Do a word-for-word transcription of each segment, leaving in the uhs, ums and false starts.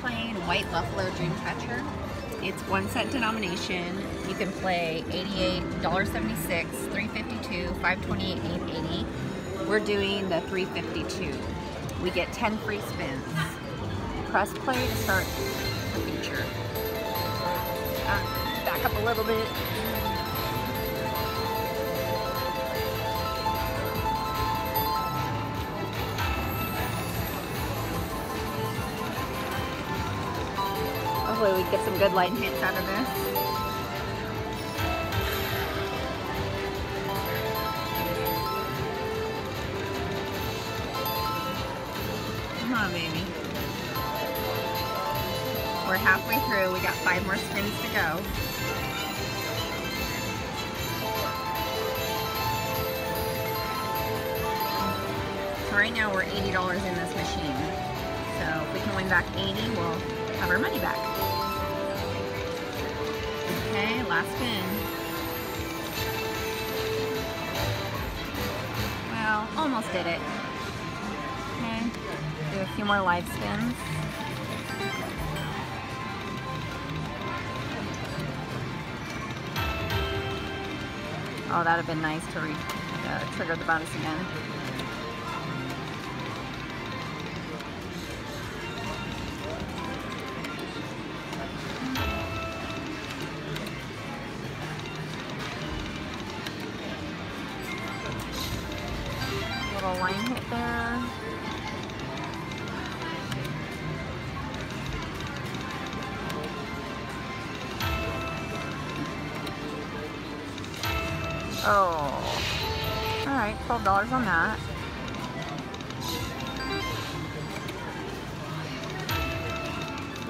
plain White Buffalo Dreamcatcher. It's one cent denomination. You can play eighty-eight, one dollar and seventy-six cents, three fifty-two, five twenty-eight, eight eighty. We're doing the three fifty-two. We get ten free spins. Press play to start the feature. Uh, back up a little bit. Hopefully we get some good light hits out of this. Come on, baby. We're halfway through. We got five more spins to go. So right now we're eighty dollars in this machine. So if we can win back eighty, we'll have our money back. Okay, last spin. Well, almost did it. Okay, do a few more live spins. Oh, that would have been nice to re uh, trigger the bonus again. Little line hit there. Oh, all right, twelve dollars on that.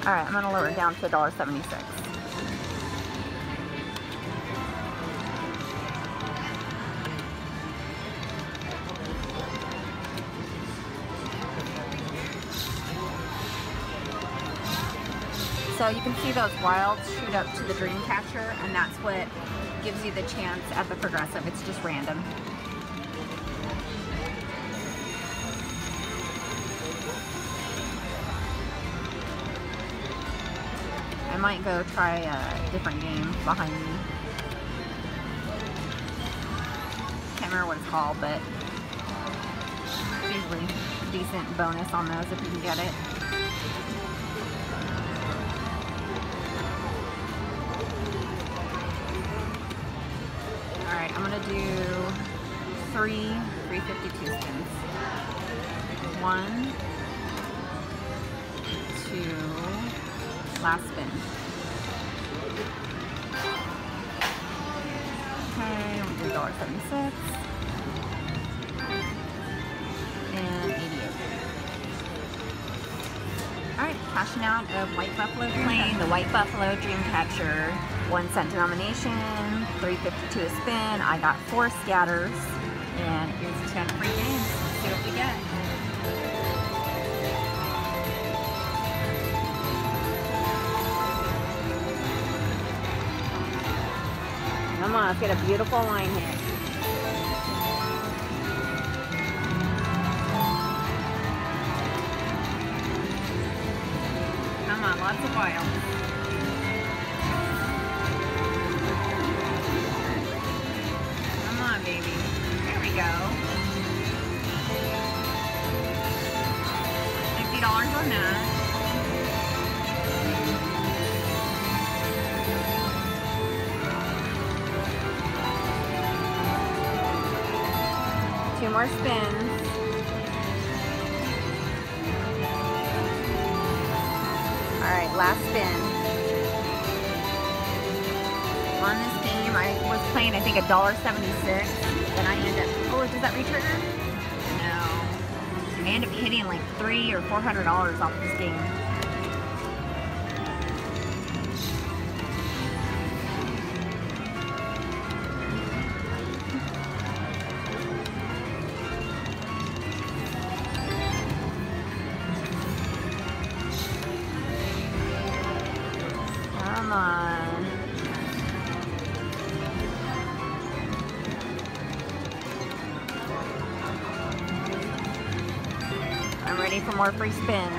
All right, I'm gonna lower it down to one dollar and seventy-six cents. So you can see those wilds shoot up to the Dreamcatcher, and that's what gives you the chance at the progressive. It's just random. I might go try a different game behind me. Can't remember what it's called, but it's usually a decent bonus on those if you can get it. I'm gonna do three three fifty-two spins. One, two, last spin. Okay, I'm gonna do one dollar and seventy-six cents and eighty-eight. All right, cashing out of White Buffalo Dreamcatcher. The White Buffalo Dreamcatcher, one cent denomination. three fifty-two a spin. I got four scatters, and here's ten free games. See what we get. Come on, let's get a beautiful line hit. Come on, lots of wild. Baby. There we go. fifty dollars on that. Two more spins. Alright, last spin. On this game, I was playing, I think, one dollar and seventy-six cents, and I ended up, oh, does that re-trigger? No. I ended up hitting like three or four hundred dollars off this game. Come on. I'm ready for more free spins.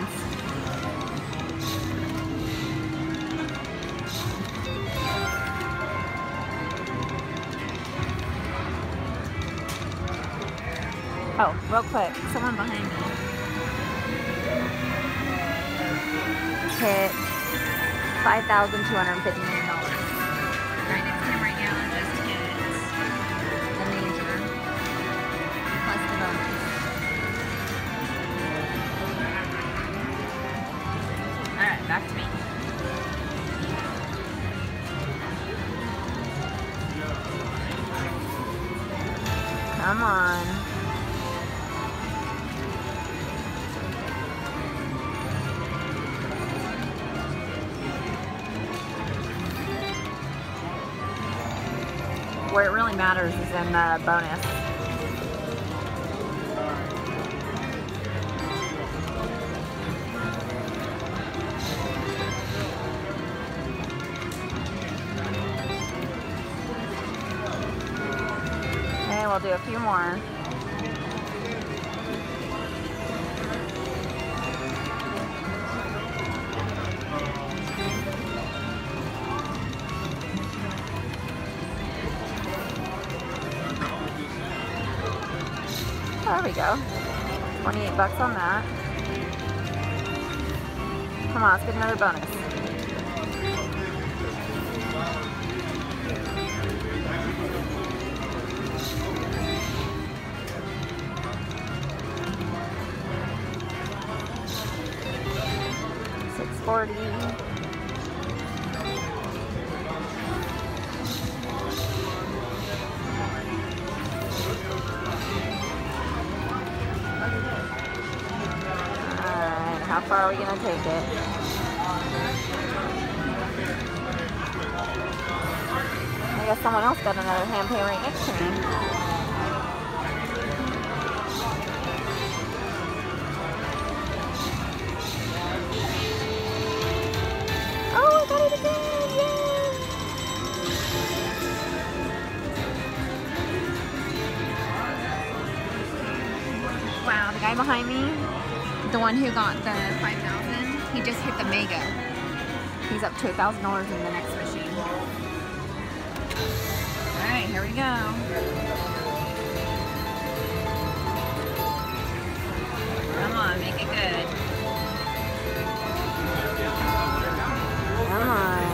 Oh, real quick, someone behind me. Hit five thousand two hundred fifty dollars. Right next to him right now is just his. The major. Plus the bonus. Alright, back to me. Come on. Where it really matters is in the bonus. Okay, we'll do a few more. There we go. twenty-eight bucks on that. Come on, let's get another bonus. six forty. How far are we going to take it? I guess someone else got another hand pay right next to me. Oh, I got it again! Yay! Wow, the guy behind me, the one who got the five thousand, he just hit the mega. He's up to a thousand dollars in the next machine. Alright, here we go. Come on, make it good. Come on.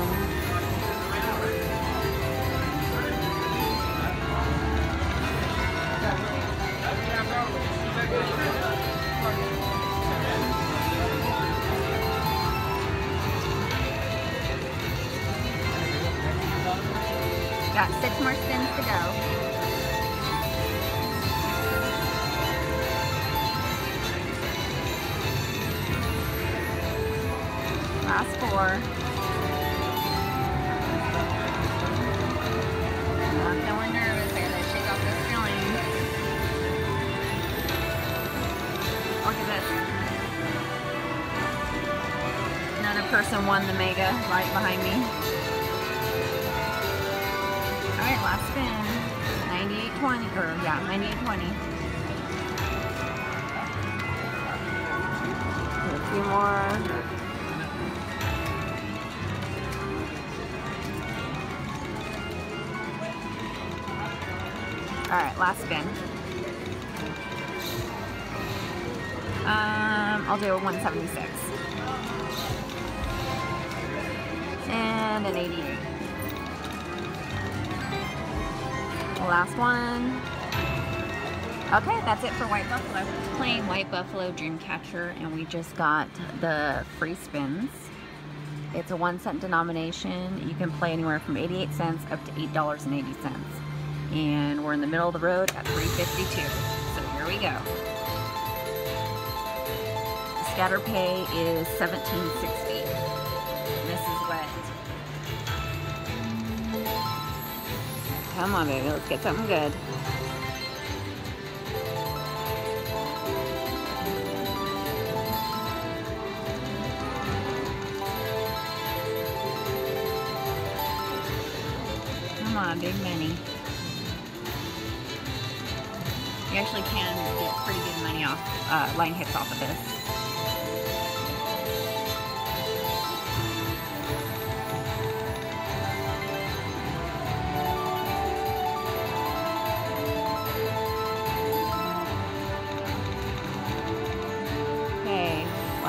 Got six more spins to go. Last four. I'm feeling nervous. I gotta shake off this feeling. Look at this. Another person won the mega right behind me. Alright, last spin. ninety-eight twenty, or yeah, ninety-eight twenty. A few more. Alright, last spin. Um, I'll do a one seventy-six. And an eighty-eight. Last one. Okay, that's it for White Buffalo. Playing White Buffalo Dreamcatcher, and we just got the free spins. It's a one cent denomination. You can play anywhere from eighty-eight cents up to eight dollars and eighty cents. And we're in the middle of the road at three fifty-two. So here we go. The scatter pay is seventeen sixty. This is what. Come on, baby, let's get something good. Come on, big money. You actually can get pretty good money off, uh, line hits off of this.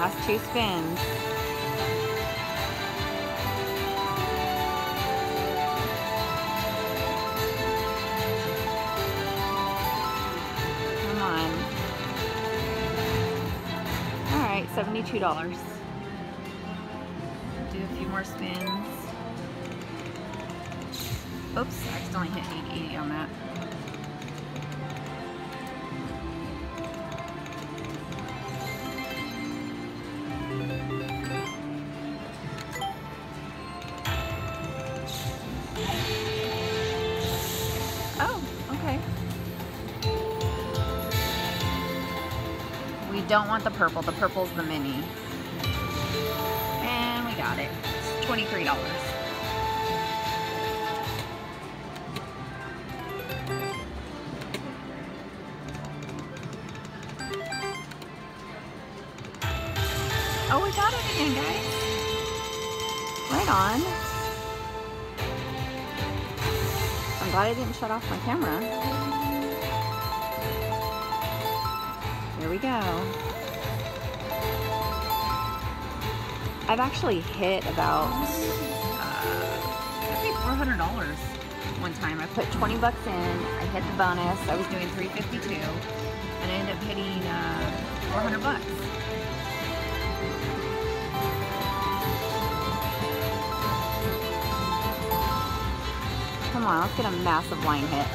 last two spins. Come on. All right, seventy-two dollars. Do a few more spins. Oops, I accidentally hit eight eighty on that. Don't want the purple. The purple's the mini. And we got it. It's twenty-three dollars. Oh, we got it again, guys. Right on. I'm glad I didn't shut off my camera. Here we go. I've actually hit about uh, four hundred dollars one time. I put twenty bucks in. I hit the bonus. I was doing three fifty-two, and I ended up hitting uh, four hundred bucks. Come on, let's get a massive line hit.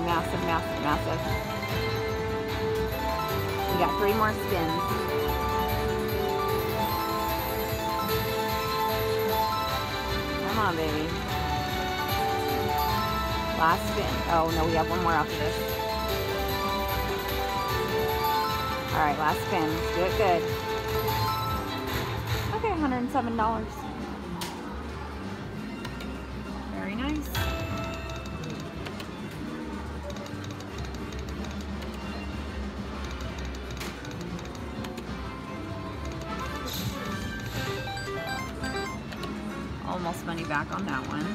Massive, massive, massive. We got three more spins. Come on, baby. Last spin. Oh, no, we have one more after this. All right, last spin. Let's do it good. Okay, one hundred seven dollars. Very nice. Almost money back on that one.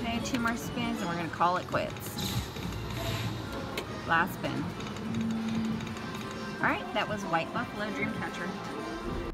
Okay, two more spins and we're gonna call it quits. Last spin. All right, that was White Buffalo Dreamcatcher.